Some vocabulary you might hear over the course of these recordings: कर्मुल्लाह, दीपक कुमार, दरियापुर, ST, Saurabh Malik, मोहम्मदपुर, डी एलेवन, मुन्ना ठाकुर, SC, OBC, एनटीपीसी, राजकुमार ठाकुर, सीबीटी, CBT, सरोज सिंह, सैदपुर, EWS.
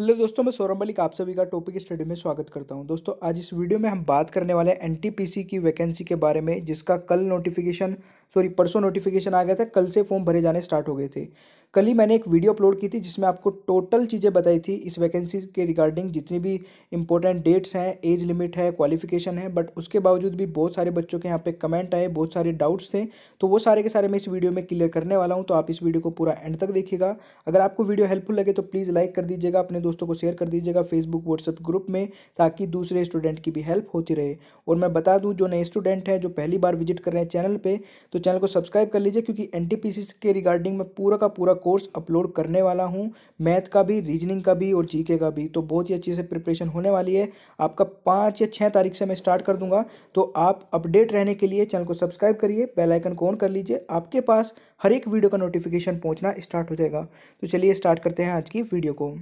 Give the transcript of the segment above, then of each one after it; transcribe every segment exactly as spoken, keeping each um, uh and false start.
Hello दोस्तों, मैं सौरभ मलिक आप सभी का टॉपिक स्टडी में स्वागत करता हूं। दोस्तों आज इस वीडियो में हम बात करने वाले हैं एनटीपीसी की वैकेंसी के बारे में, जिसका कल नोटिफिकेशन सॉरी परसों नोटिफिकेशन आ गया था। कल से फॉर्म भरे जाने स्टार्ट हो गए थे। कल ही मैंने एक वीडियो अपलोड की थी जिसमें आपको टोटल चीज़ें बताई थी इस वैकेंसी के रिगार्डिंग, जितनी भी इंपॉर्टेंट डेट्स हैं, एज लिमिट है, क्वालिफिकेशन है। बट उसके बावजूद भी बहुत सारे बच्चों के यहाँ पे कमेंट आए, बहुत सारे डाउट्स थे, तो वो सारे के सारे मैं इस वीडियो में क्लियर करने वाला हूँ। तो आप इस वीडियो को पूरा एंड तक देखिएगा। अगर आपको वीडियो हेल्पफुल लगे तो प्लीज़ लाइक कर दीजिएगा, अपने दोस्तों को शेयर कर दीजिएगा फेसबुक व्हाट्सएप ग्रुप में, ताकि दूसरे स्टूडेंट की भी हेल्प होती रहे। और मैं बता दूं, जो नए स्टूडेंट हैं, जो पहली बार विजिट कर रहे हैं चैनल पे, तो चैनल को सब्सक्राइब कर लीजिए, क्योंकि एनटीपीसी के रिगार्डिंग मैं पूरा का पूरा कोर्स अपलोड करने वाला हूं। मैथ का भी, रीजनिंग का भी और जीके का भी। तो बहुत ही अच्छे से प्रिपरेशन होने वाली है। आपका पाँच या छः तारीख से मैं स्टार्ट कर दूंगा। तो आप अपडेट रहने के लिए चैनल को सब्सक्राइब करिए, बेल आइकन को ऑन कर लीजिए, आपके पास हर एक वीडियो का नोटिफिकेशन पहुँचना स्टार्ट हो जाएगा। तो चलिए स्टार्ट करते हैं आज की वीडियो को।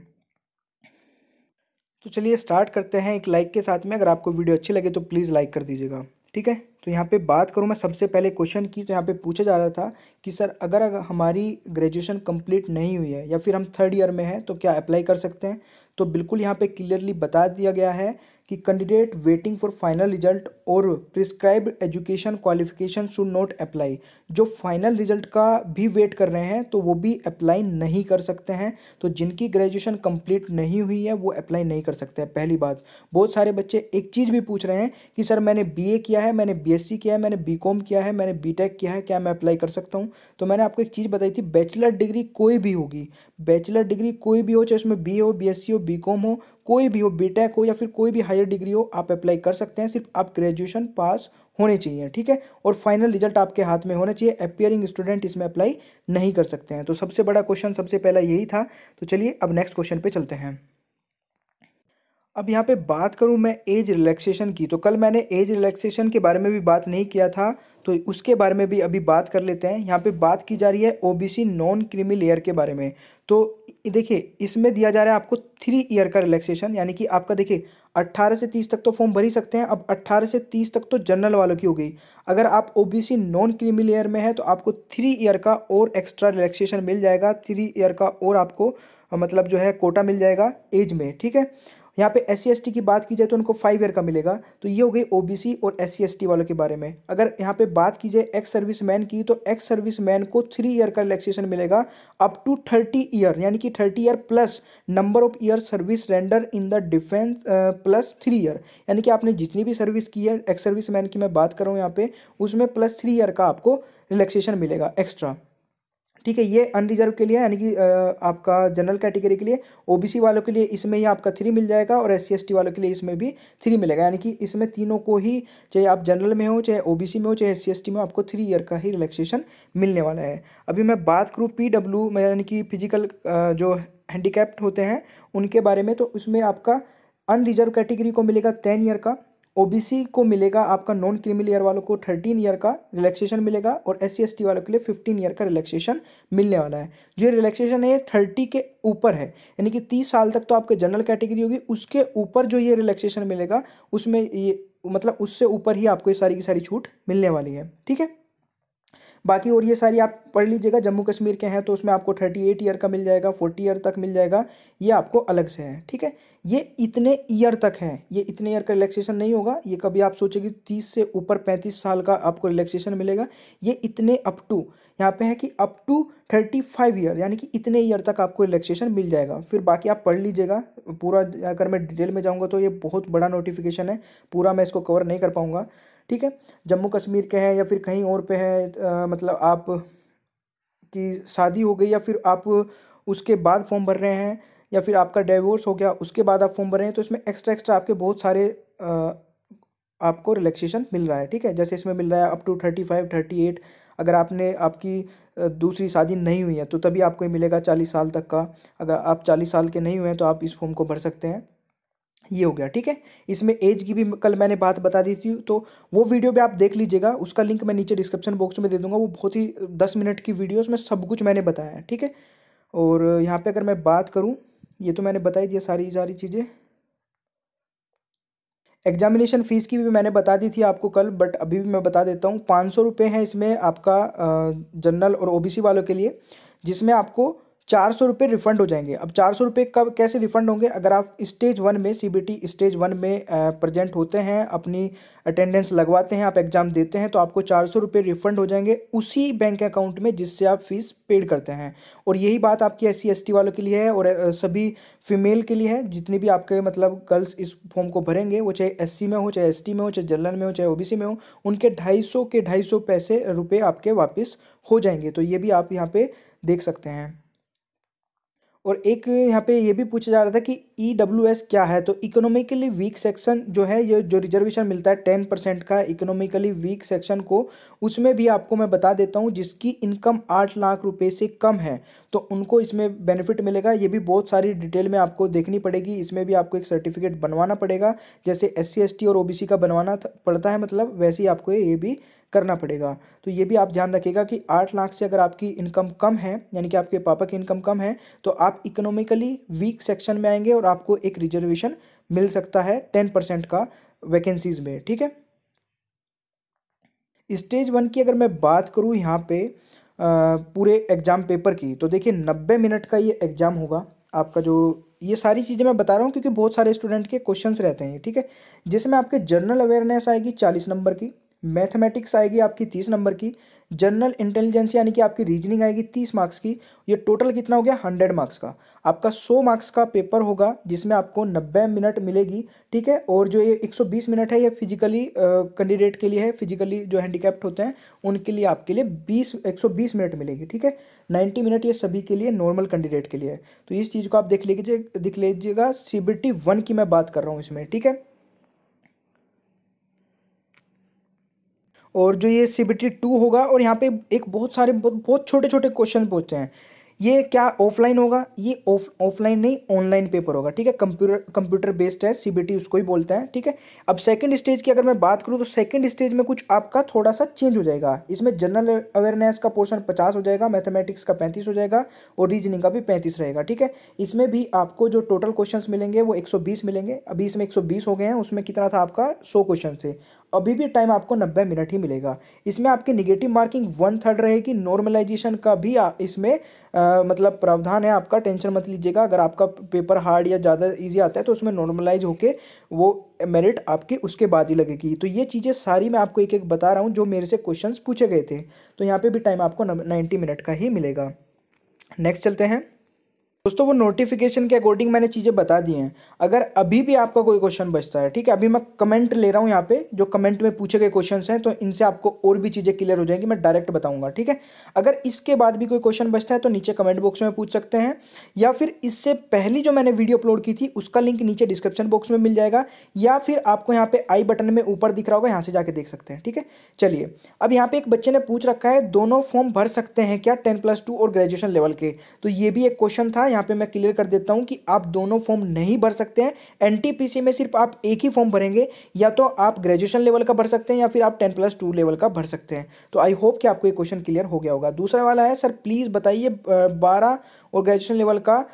तो चलिए स्टार्ट करते हैं एक लाइक के साथ में। अगर आपको वीडियो अच्छी लगे तो प्लीज़ लाइक कर दीजिएगा, ठीक है। तो यहाँ पे बात करूँ मैं सबसे पहले क्वेश्चन की, तो यहाँ पे पूछा जा रहा था कि सर अगर हमारी ग्रेजुएशन कंप्लीट नहीं हुई है या फिर हम थर्ड ईयर में हैं तो क्या अप्लाई कर सकते हैं। तो बिल्कुल यहाँ पे क्लियरली बता दिया गया है कि candidate waiting for final result और prescribed education qualification should not apply. जो फाइनल रिजल्ट का भी वेट कर रहे हैं तो वो भी अप्लाई नहीं कर सकते हैं। तो जिनकी ग्रेजुएशन कंप्लीट नहीं हुई है वो अप्लाई नहीं कर सकते हैं। पहली बात, बहुत सारे बच्चे एक चीज़ भी पूछ रहे हैं कि सर मैंने बीए किया है, मैंने बीएससी किया है, मैंने बीकॉम किया है, मैंने बीटेक किया है, क्या मैं अप्लाई कर सकता हूँ। तो मैंने आपको एक चीज़ बताई थी, बैचलर डिग्री कोई भी होगी, बैचलर डिग्री कोई भी हो, चाहे उसमें बीए हो, बीएससी हो, बीकॉम हो, कोई भी हो, बीटेक हो या फिर कोई भी हायर डिग्री हो, आप अप्लाई कर सकते हैं। सिर्फ आप ग्रेजुएशन पास होने चाहिए, ठीक है, और फाइनल रिजल्ट आपके हाथ में होना चाहिए। अपीयरिंग स्टूडेंट इसमें अप्लाई नहीं कर सकते हैं। तो सबसे बड़ा क्वेश्चन सबसे पहला यही था। तो चलिए अब नेक्स्ट क्वेश्चन पे चलते हैं। अब यहाँ पे बात करूँ मैं एज रिलैक्सेशन की, तो कल मैंने एज रिलैक्सेशन के बारे में भी बात नहीं किया था, तो उसके बारे में भी अभी बात कर लेते हैं। यहाँ पे बात की जा रही है ओबीसी नॉन क्रीमी लेयर के बारे में। तो देखिए इसमें दिया जा रहा है आपको थ्री ईयर का रिलैक्सेशन, यानी कि आपका देखिए अट्ठारह से तीस तक तो फॉर्म भर ही सकते हैं। अब अट्ठारह से तीस तक तो जनरल वालों की हो गई। अगर आप ओबीसी नॉन क्रीमी लेयर में है तो आपको थ्री ईयर का और एक्स्ट्रा रिलैक्सेशन मिल जाएगा, थ्री ईयर का और आपको मतलब जो है कोटा मिल जाएगा एज में, ठीक है। यहाँ पे एस सी एस टी की बात की जाए तो उनको फाइव ईयर का मिलेगा। तो ये हो गई ओबीसी और एस सी एस टी वालों के बारे में। अगर यहाँ पे बात की जाए एक्स सर्विस मैन की, तो एक्स सर्विस मैन को थ्री ईयर का रिलैक्सेशन मिलेगा अप टू थर्टी ईयर, यानी कि thirty year plus number of year service render in the defence plus three year, यानी कि आपने जितनी भी सर्विस की है, एक्स सर्विस मैन की मैं बात कर रहा हूँ यहाँ पे, उसमें प्लस थ्री ईयर का आपको रिलैक्सेशन मिलेगा एक्स्ट्रा, ठीक है। ये अनरिजर्व के लिए, यानी कि आपका जनरल कैटेगरी के लिए, ओबीसी वालों के लिए इसमें ही आपका थ्री मिल जाएगा और एससी एसटी वालों के लिए इसमें भी थ्री मिलेगा, यानी कि इसमें तीनों को ही, चाहे आप जनरल में हो, चाहे ओबीसी में हो, चाहे एससी एसटी में, आपको थ्री ईयर का ही रिलैक्सेशन मिलने वाला है। अभी मैं बात करूँ पीडब्ल्यू में, यानी कि फिजिकल जो हैंडीकैप्ड होते हैं उनके बारे में, तो उसमें आपका अनरिजर्व कैटेगरी को मिलेगा टेन ईयर का, ओबीसी को मिलेगा आपका नॉन क्रीमी लेयर वालों को थर्टीन ईयर का रिलैक्सेशन मिलेगा और एससी एसटी वालों के लिए फिफ्टीन ईयर का रिलैक्सेशन मिलने वाला है। जो रिलैक्सेशन है ये थर्टी के ऊपर है, यानी कि तीस साल तक तो आपके जनरल कैटेगरी होगी, उसके ऊपर जो ये रिलैक्सेशन मिलेगा उसमें ये मतलब उससे ऊपर ही आपको ये सारी की सारी छूट मिलने वाली है, ठीक है। बाकी और ये सारी आप पढ़ लीजिएगा, जम्मू कश्मीर के हैं तो उसमें आपको अड़तीस ईयर का मिल जाएगा, चालीस ईयर तक मिल जाएगा, ये आपको अलग से है, ठीक है। ये इतने ईयर तक है, ये इतने ईयर का रिलैक्सेशन नहीं होगा। ये कभी आप सोचेंगे तीस से ऊपर पैंतीस साल का आपको रिलैक्सेशन मिलेगा, ये इतने अप टू यहाँ पे है कि up to thirty five year, यानी कि इतने ईयर तक आपको रिलैक्सेशन मिल जाएगा। फिर बाकी आप पढ़ लीजिएगा पूरा, अगर मैं डिटेल में जाऊँगा तो ये बहुत बड़ा नोटिफिकेशन है, पूरा मैं इसको कवर नहीं कर पाऊँगा, ठीक है। जम्मू कश्मीर के हैं या फिर कहीं और पे है, आ, मतलब आप की शादी हो गई या फिर आप उसके बाद फॉर्म भर रहे हैं या फिर आपका डिवोर्स हो गया उसके बाद आप फॉर्म भर रहे हैं, तो इसमें एक्स्ट्रा एक्स्ट्रा आपके बहुत सारे आ, आपको रिलैक्सेशन मिल रहा है, ठीक है। जैसे इसमें मिल रहा है up to thirty five thirty eight अगर आपने आपकी दूसरी शादी नहीं हुई है तो तभी आपको ये मिलेगा चालीस साल तक का। अगर आप चालीस साल के नहीं हुए हैं तो आप इस फॉर्म को भर सकते हैं, ये हो गया, ठीक है। इसमें एज की भी कल मैंने बात बता दी थी, तो वो वीडियो भी आप देख लीजिएगा, उसका लिंक मैं नीचे डिस्क्रिप्शन बॉक्स में दे दूंगा। वो बहुत ही दस मिनट की वीडियोस में सब कुछ मैंने बताया है, ठीक है। और यहाँ पे अगर मैं बात करूँ, ये तो मैंने बताई दी सारी सारी चीज़ें। एग्जामिनेशन फ़ीस की भी मैंने बता दी थी आपको कल, बट अभी भी मैं बता देता हूँ। पाँच सौ रुपये है इसमें आपका जनरल और ओबीसी वालों के लिए, जिसमें आपको चार सौ रुपये रिफंड हो जाएंगे। अब चार सौ रुपये कब कैसे रिफंड होंगे? अगर आप स्टेज वन में सीबीटी स्टेज वन में प्रेजेंट होते हैं, अपनी अटेंडेंस लगवाते हैं, आप एग्ज़ाम देते हैं, तो आपको चार सौ रुपये रिफंड हो जाएंगे उसी बैंक अकाउंट में जिससे आप फीस पेड करते हैं। और यही बात आपकी एस सी एस टी वालों के लिए है और सभी फीमेल के लिए है। जितनी भी आपके मतलब गर्ल्स इस फॉर्म को भरेंगे, वो चाहे एस सी में हो, चाहे एस टी में हो, चाहे जनरल में हो, चाहे ओ बी सी में हो, उनके ढाई सौ के ढाई सौ पैसे रुपये आपके वापस हो जाएंगे। तो ये भी आप यहाँ पर देख सकते हैं। और एक यहाँ पे ये भी पूछा जा रहा था कि ई डब्ल्यू एस क्या है, तो इकोनॉमिकली वीक सेक्शन जो है, ये जो रिजर्वेशन मिलता है टेन परसेंट का इकोनॉमिकली वीक सेक्शन को, उसमें भी आपको मैं बता देता हूँ, जिसकी इनकम आठ लाख रुपए से कम है तो उनको इसमें बेनिफिट मिलेगा। ये भी बहुत सारी डिटेल में आपको देखनी पड़ेगी। इसमें भी आपको एक सर्टिफिकेट बनवाना पड़ेगा, जैसे एस सी एस टी और ओ बी सी का बनवाना पड़ता है, मतलब वैसे ही आपको ये भी करना पड़ेगा। तो ये भी आप ध्यान रखिएगा कि आठ लाख से अगर आपकी इनकम कम है, यानी कि आपके पापा की इनकम कम है, तो आप इकोनॉमिकली वीक सेक्शन में आएंगे और आपको एक रिजर्वेशन मिल सकता है टेन परसेंट का वैकेंसीज में। ठीक है, स्टेज वन की अगर मैं बात करूँ यहाँ पे आ, पूरे एग्जाम पेपर की, तो देखिए नब्बे मिनट का ये एग्जाम होगा आपका। जो ये सारी चीज़ें मैं बता रहा हूँ क्योंकि बहुत सारे स्टूडेंट के क्वेश्चंस रहते हैं। ठीक है, जिसमें आपके जनरल अवेयरनेस आएगी चालीस नंबर की, मैथमेटिक्स आएगी आपकी तीस नंबर की, जनरल इंटेलिजेंस यानी कि आपकी रीजनिंग आएगी तीस मार्क्स की। ये टोटल कितना हो गया? हंड्रेड मार्क्स का आपका सौ मार्क्स का पेपर होगा, जिसमें आपको नब्बे मिनट मिलेगी। ठीक है, और जो ये एक सौ बीस मिनट है, ये फिजिकली कैंडिडेट के लिए है, फिजिकली जो हैंडीकैप्ड होते हैं उनके लिए आपके लिए बीस एक सौ बीस मिनट मिलेगी। ठीक है, नाइन्टी मिनट ये सभी के लिए नॉर्मल कैंडिडेट के लिए है। तो इस चीज़ को आप देख लीजिए देख लीजिएगा। सी बी टी वन की मैं बात कर रहा हूँ इसमें। ठीक है, और जो ये सी बी टी टू होगा, और यहाँ पे एक बहुत सारे बहुत छोटे छोटे क्वेश्चन पूछते हैं। ये क्या ऑफलाइन होगा? ये ऑफ ऑफलाइन नहीं, ऑनलाइन पेपर होगा। ठीक है, कंप्यूटर कंप्यूटर बेस्ड है, सी बी टी उसको ही बोलते हैं। ठीक है, अब सेकंड स्टेज की अगर मैं बात करूँ, तो सेकंड स्टेज में कुछ आपका थोड़ा सा चेंज हो जाएगा। इसमें जनरल अवेयरनेस का पोर्शन पचास हो जाएगा, मैथमेटिक्स का पैंतीस हो जाएगा और रीजनिंग का भी पैंतीस रहेगा। ठीक है, इसमें भी आपको जो टोटल क्वेश्चन मिलेंगे वो एक सौ बीस मिलेंगे। अभी इसमें एक सौ बीस हो गए हैं, उसमें कितना था आपका सौ क्वेश्चन से। अभी भी टाइम आपको नब्बे मिनट ही मिलेगा। इसमें आपकी निगेटिव मार्किंग वन थर्ड रहेगी। नॉर्मलाइजेशन का भी इसमें आ, मतलब प्रावधान है आपका, टेंशन मत लीजिएगा। अगर आपका पेपर हार्ड या ज़्यादा इजी आता है तो उसमें नॉर्मलाइज होके वो मेरिट आपके उसके बाद ही लगेगी। तो ये चीज़ें सारी मैं आपको एक एक बता रहा हूँ जो मेरे से क्वेश्चंस पूछे गए थे। तो यहाँ पे भी टाइम आपको नाइन्टी मिनट का ही मिलेगा। नेक्स्ट चलते हैं दोस्तों, वो नोटिफिकेशन के अकॉर्डिंग मैंने चीज़ें बता दी हैं। अगर अभी भी आपका कोई क्वेश्चन बचता है, ठीक है, अभी मैं कमेंट ले रहा हूँ यहाँ पे, जो कमेंट में पूछे गए क्वेश्चंस हैं, तो इनसे आपको और भी चीज़ें क्लियर हो जाएंगी। मैं डायरेक्ट बताऊँगा। ठीक है, अगर इसके बाद भी कोई क्वेश्चन बचता है तो नीचे कमेंट बॉक्स में पूछ सकते हैं, या फिर इससे पहले जो मैंने वीडियो अपलोड की थी उसका लिंक नीचे डिस्क्रिप्शन बॉक्स में मिल जाएगा, या फिर आपको यहाँ पे आई बटन में ऊपर दिख रहा होगा, यहाँ से जाके देख सकते हैं। ठीक है, चलिए अब यहाँ पे एक बच्चे ने पूछ रखा है, दोनों फॉर्म भर सकते हैं क्या टेन प्लस टू और ग्रेजुएशन लेवल के? तो ये भी एक क्वेश्चन था, यहाँ पे मैं क्लियर कर देता हूँ कि आप दोनों फॉर्म नहीं भर सकते हैं। एनटीपीसी में सिर्फ आप एक ही फॉर्म भरेंगे, या तो आप ग्रेजुएशन लेवल का भर सकते हैं या फिर आप टेन प्लस टू लेवल का भर सकते हैं। तो आई होप कि आपको ये क्वेश्चन क्लियर हो गया होगा। दूसरा वाला है, सर प्लीज़ बताइए बारह और ग्रेजुएशन लेवल का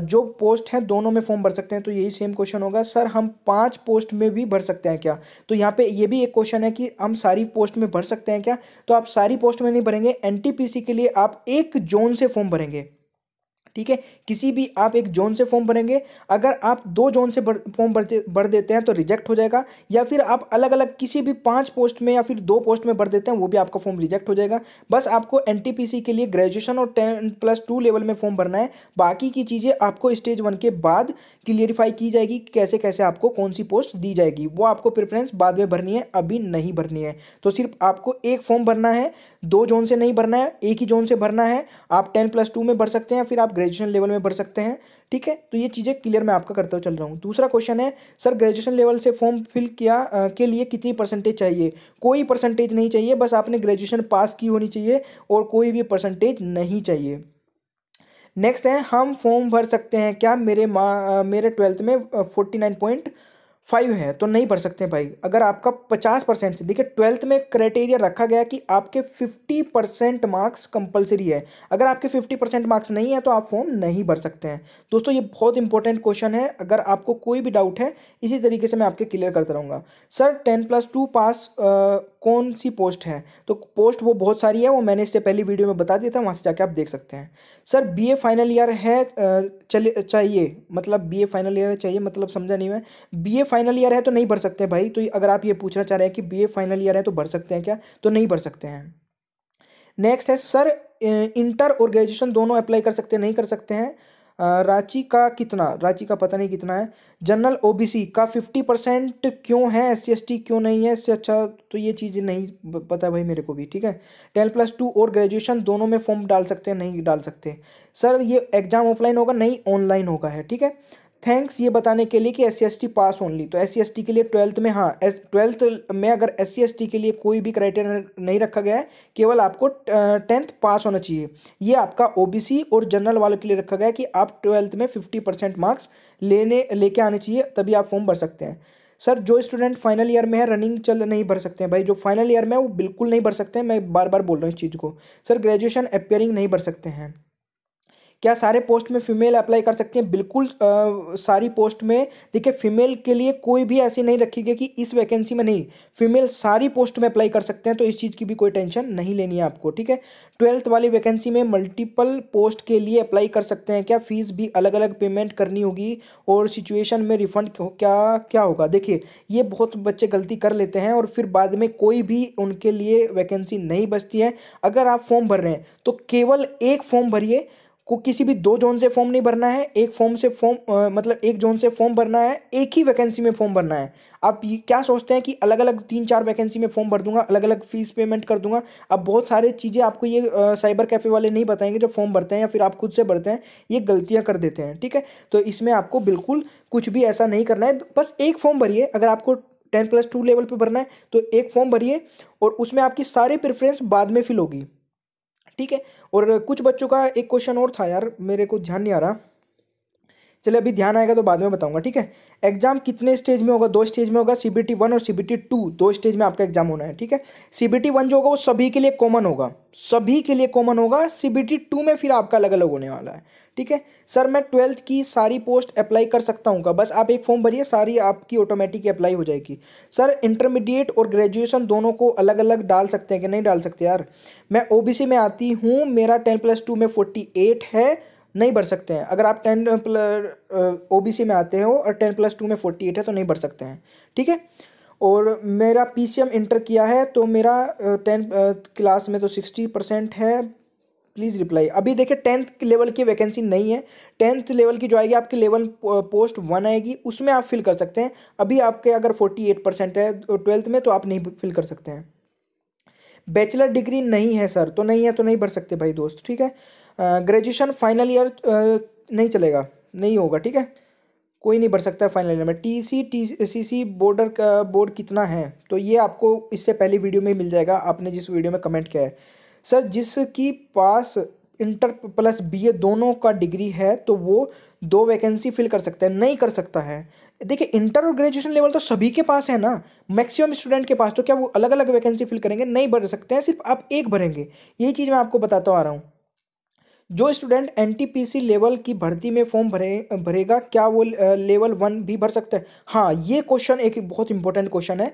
जो पोस्ट है दोनों में फॉर्म भर सकते हैं? तो यही सेम क्वेश्चन होगा, सर हम पांच पोस्ट में भी भर सकते हैं क्या? तो यहाँ पे ये भी एक क्वेश्चन है कि हम सारी पोस्ट में भर सकते हैं क्या? तो आप सारी पोस्ट में नहीं भरेंगे। एनटीपीसी के लिए आप एक जोन से फॉर्म भरेंगे। ठीक है, किसी भी आप एक जोन से फॉर्म भरेंगे। अगर आप दो जोन से फॉर्म भर देते हैं तो रिजेक्ट हो जाएगा, या फिर आप अलग अलग किसी भी पांच पोस्ट में या फिर दो पोस्ट में भर देते हैं, वो भी आपका फॉर्म रिजेक्ट हो जाएगा। बस आपको एनटीपीसी के लिए ग्रेजुएशन और टेन प्लस टू लेवल में फॉर्म भरना है। बाकी की चीज़ें आपको स्टेज वन के बाद क्लियरिफाई की जाएगी, कैसे कैसे आपको कौन सी पोस्ट दी जाएगी, वो आपको प्रेफरेंस बाद में भरनी है, अभी नहीं भरनी है। तो सिर्फ आपको एक फॉर्म भरना है, दो जोन से नहीं भरना है, एक ही जोन से भरना है। आप टेन प्लस टू में भर सकते हैं, फिर आप ग्रेजुएशन लेवल में भर सकते हैं। ठीक है, तो ये चीज़ें क्लियर मैं आपका करता हुआ चल रहा हूँ। दूसरा क्वेश्चन है, सर ग्रेजुएशन लेवल से फॉर्म फिल किया आ, के लिए कितनी परसेंटेज चाहिए? कोई परसेंटेज नहीं चाहिए, बस आपने ग्रेजुएशन पास की होनी चाहिए और कोई भी परसेंटेज नहीं चाहिए। नेक्स्ट है, हम फॉर्म भर सकते हैं क्या? मेरे माँ मेरे ट्वेल्थ में फोर्टी नाइन पॉइंट फाइव है तो नहीं भर सकते भाई। अगर आपका पचास परसेंट से, देखिए ट्वेल्थ में क्राइटेरिया रखा गया कि आपके फिफ्टी परसेंट मार्क्स कंपलसरी है, अगर आपके फिफ्टी परसेंट मार्क्स नहीं है तो आप फॉर्म नहीं भर सकते हैं। दोस्तों ये बहुत इंपॉर्टेंट क्वेश्चन है, अगर आपको कोई भी डाउट है इसी तरीके से मैं आपके क्लियर करता रहूँगा। Sir ten plus two pass आ, कौन सी पोस्ट है, तो पोस्ट वो बहुत सारी है, वो मैंने इससे पहली वीडियो में बता दिया था, वहाँ से जाके आप देख सकते हैं। सर बीए फाइनल ईयर है चले चाहिए, मतलब बीए फाइनल ईयर चाहिए मतलब समझा नहीं मैं, बीए फाइनल ईयर है तो नहीं भर सकते भाई। तो अगर आप ये पूछना चाह रहे हैं कि बीए फाइनल ईयर है तो भर सकते हैं क्या, तो नहीं भर सकते हैं। नेक्स्ट है सर इंटर और ग्रेजुएशन दोनों अप्लाई कर सकते हैं, नहीं कर सकते हैं। रांची का कितना, रांची का पता नहीं कितना है। जनरल ओबीसी का फिफ्टी परसेंट क्यों है, एस सी एस टी क्यों नहीं है, इससे अच्छा तो ये चीज़ नहीं पता भाई मेरे को भी, ठीक है। टेन प्लस टू और ग्रेजुएशन दोनों में फॉर्म डाल सकते हैं, नहीं डाल सकते। सर ये एग्ज़ाम ऑफलाइन होगा, नहीं ऑनलाइन होगा है, ठीक है। थैंक्स ये बताने के लिए कि S C S T pass only, तो एस सी एस टी के लिए ट्वेल्थ में, हाँ एस ट्वेल्थ में अगर एस सी एस टी के लिए कोई भी क्राइटेरिया नहीं रखा गया है, केवल आपको टेंथ पास होना चाहिए। ये आपका ओबीसी और जनरल वालों के लिए रखा गया है कि आप ट्वेल्थ में फिफ्टी परसेंट मार्क्स लेने लेके आने चाहिए तभी आप फॉर्म भर सकते हैं। सर जो स्टूडेंट फाइनल ईयर में है रनिंग चल नहीं भर सकते हैं भाई, जो फाइनल ईयर में है वो बिल्कुल नहीं भर सकते हैं, मैं बार बार बोल रहा हूँ इस चीज़ को। सर ग्रेजुएशन अपेयरिंग नहीं भर सकते हैं। क्या सारे पोस्ट में फीमेल अप्लाई कर सकते हैं, बिल्कुल आ, सारी पोस्ट में, देखिए फीमेल के लिए कोई भी ऐसी नहीं रखी गई कि इस वैकेंसी में नहीं, फीमेल सारी पोस्ट में अप्लाई कर सकते हैं, तो इस चीज़ की भी कोई टेंशन नहीं लेनी है आपको, ठीक है। ट्वेल्थ वाली वैकेंसी में मल्टीपल पोस्ट के लिए अप्लाई कर सकते हैं क्या, फीस भी अलग अलग पेमेंट करनी होगी और सिचुएशन में रिफंड क्या क्या होगा। देखिए ये बहुत बच्चे गलती कर लेते हैं और फिर बाद में कोई भी उनके लिए वैकेंसी नहीं बचती है। अगर आप फॉर्म भर रहे हैं तो केवल एक फॉर्म भरिए, को किसी भी दो जोन से फॉर्म नहीं भरना है, एक फॉर्म से फॉर्म मतलब एक जोन से फॉर्म भरना है, एक ही वैकेंसी में फॉर्म भरना है। आप क्या सोचते हैं कि अलग अलग तीन चार वैकेंसी में फॉर्म भर दूंगा, अलग अलग फीस पेमेंट कर दूंगा। अब बहुत सारी चीज़ें आपको ये आ, साइबर कैफ़े वाले नहीं बताएंगे जो फॉर्म भरते हैं या फिर आप खुद से भरते हैं, ये गलतियाँ कर देते हैं, ठीक है। तो इसमें आपको बिल्कुल कुछ भी ऐसा नहीं करना है, बस एक फॉर्म भरिए। अगर आपको टेन प्लस टू लेवल पर भरना है तो एक फॉर्म भरिए और उसमें आपकी सारी प्रेफरेंस बाद में फिल होगी, ठीक है। और कुछ बच्चों का एक क्वेश्चन और था यार, मेरे को ध्यान नहीं आ रहा, चले अभी ध्यान आएगा तो बाद में बताऊंगा, ठीक है। एग्जाम कितने स्टेज में होगा, दो स्टेज में होगा, सीबीटी वन और सीबीटी टू, दो स्टेज में आपका एग्जाम होना है, ठीक है। सीबीटी वन जो होगा वो सभी के लिए कॉमन होगा, सभी के लिए कॉमन होगा, सीबीटी टू में फिर आपका अलग अलग होने वाला है, ठीक है। सर मैं ट्वेल्थ की सारी पोस्ट अप्लाई कर सकता हूँ का, बस आप एक फॉर्म भरिए, सारी आपकी ऑटोमेटिक अप्लाई हो जाएगी। सर इंटरमीडिएट और ग्रेजुएशन दोनों को अलग अलग डाल सकते हैं कि नहीं डाल सकते। यार मैं ओबीसी में आती हूँ, मेरा टेन प्लस टू में फोर्टी एट है, नहीं भर सकते हैं। अगर आप टेन प्लस ओबीसी में आते हो और टेन प्लस टू में फोर्टी एट है तो नहीं भर सकते हैं, ठीक है। और मेरा पीसीएम इंटर किया है तो मेरा टेन क्लास में तो सिक्सटी परसेंट है, प्लीज़ रिप्लाई। अभी देखिए टेंथ लेवल की वैकेंसी नहीं है, टेंथ लेवल की जो आएगी आपकी लेवल पोस्ट वन आएगी, उसमें आप फिल कर सकते हैं। अभी आपके अगर फोर्टी एट परसेंट है ट्वेल्थ में तो आप नहीं फिल कर सकते हैं। बैचलर डिग्री नहीं है सर, तो नहीं है तो नहीं भर सकते भाई दोस्त, ठीक है। ग्रेजुएशन फाइनल ईयर नहीं चलेगा, नहीं होगा, ठीक है, कोई नहीं भर सकता है फाइनल ईयर में। टीसी टीसीसी बॉर्डर का बोर्ड कितना है, तो ये आपको इससे पहली वीडियो में मिल जाएगा, आपने जिस वीडियो में कमेंट किया है। सर जिसकी पास इंटर प्लस बीए दोनों का डिग्री है तो वो दो वैकेंसी फिल कर सकता है, नहीं कर सकता है। देखिए इंटर और ग्रेजुएशन लेवल तो सभी के पास है ना, मैक्सिमम स्टूडेंट के पास, तो क्या वो अलग अलग वैकेंसी फिल करेंगे, नहीं भर सकते हैं, सिर्फ आप एक भरेंगे। यही चीज़ मैं आपको बताता आ रहा हूँ। जो स्टूडेंट एनटीपीसी लेवल की भर्ती में फॉर्म भरे भरेगा क्या वो लेवल वन भी भर सकता है। हाँ ये क्वेश्चन एक बहुत इंपॉर्टेंट क्वेश्चन है।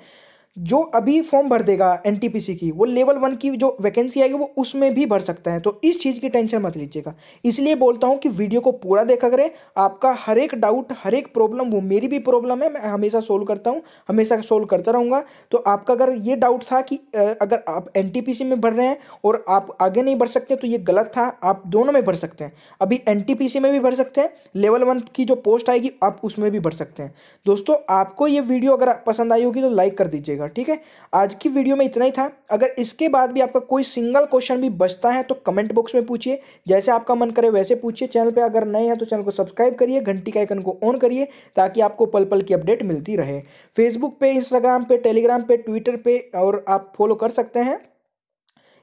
जो अभी फॉर्म भर देगा एनटीपीसी की, वो लेवल वन की जो वैकेंसी आएगी वो उसमें भी भर सकता है, तो इस चीज़ की टेंशन मत लीजिएगा। इसलिए बोलता हूँ कि वीडियो को पूरा देखा करें, आपका हर एक डाउट हर एक प्रॉब्लम, वो मेरी भी प्रॉब्लम है, मैं हमेशा सोल्व करता हूँ, हमेशा सोल्व करता रहूँगा। तो आपका अगर ये डाउट था कि अगर आप एनटीपीसी में भर रहे हैं और आप आगे नहीं भर सकते तो ये गलत था, आप दोनों में भर सकते हैं। अभी एनटीपीसी में भी भर सकते हैं, लेवल वन की जो पोस्ट आएगी आप उसमें भी भर सकते हैं। दोस्तों आपको ये वीडियो अगर पसंद आई होगी तो लाइक कर दीजिएगा, ठीक है। आज की वीडियो में इतना ही था। अगर इसके बाद भी आपका कोई सिंगल क्वेश्चन भी बचता है तो कमेंट बॉक्स में पूछिए, जैसे आपका मन करे वैसे पूछिए। चैनल पे अगर नए हैं तो चैनल को सब्सक्राइब करिए, घंटी के आइकन को ऑन करिए ताकि आपको पल पल की अपडेट मिलती रहे। फेसबुक पे, इंस्टाग्राम पे, टेलीग्राम पे, ट्विटर पे और आप फॉलो कर सकते हैं।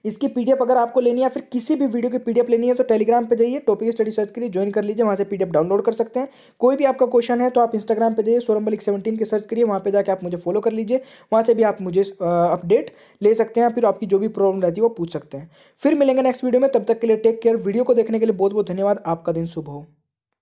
इसकी पीडीएफ अगर आपको लेनी है या फिर किसी भी वीडियो की पीडीएफ लेनी है तो टेलीग्राम पे जाइए, टॉपिक स्टडी सर्च करिए, ज्वाइन कर लीजिए, वहाँ से पीडीएफ डाउनलोड कर सकते हैं। कोई भी आपका क्वेश्चन है तो आप इंस्टाग्राम पे जाइए, सौरभ मलिक सेवनटीन के सर्च करिए, वहाँ पे जाकर आप मुझे फॉलो कर लीजिए, वहाँ से भी आप मुझे अपडेट ले सकते हैं, फिर आपकी जो भी प्रॉब्लम रहती है वो पूछ सकते हैं। फिर मिलेंगे नेक्स्ट वीडियो में, तब तक के लिए टेक केयर। वीडियो को देखने के लिए बहुत बहुत धन्यवाद, आपका दिन शुभ हो।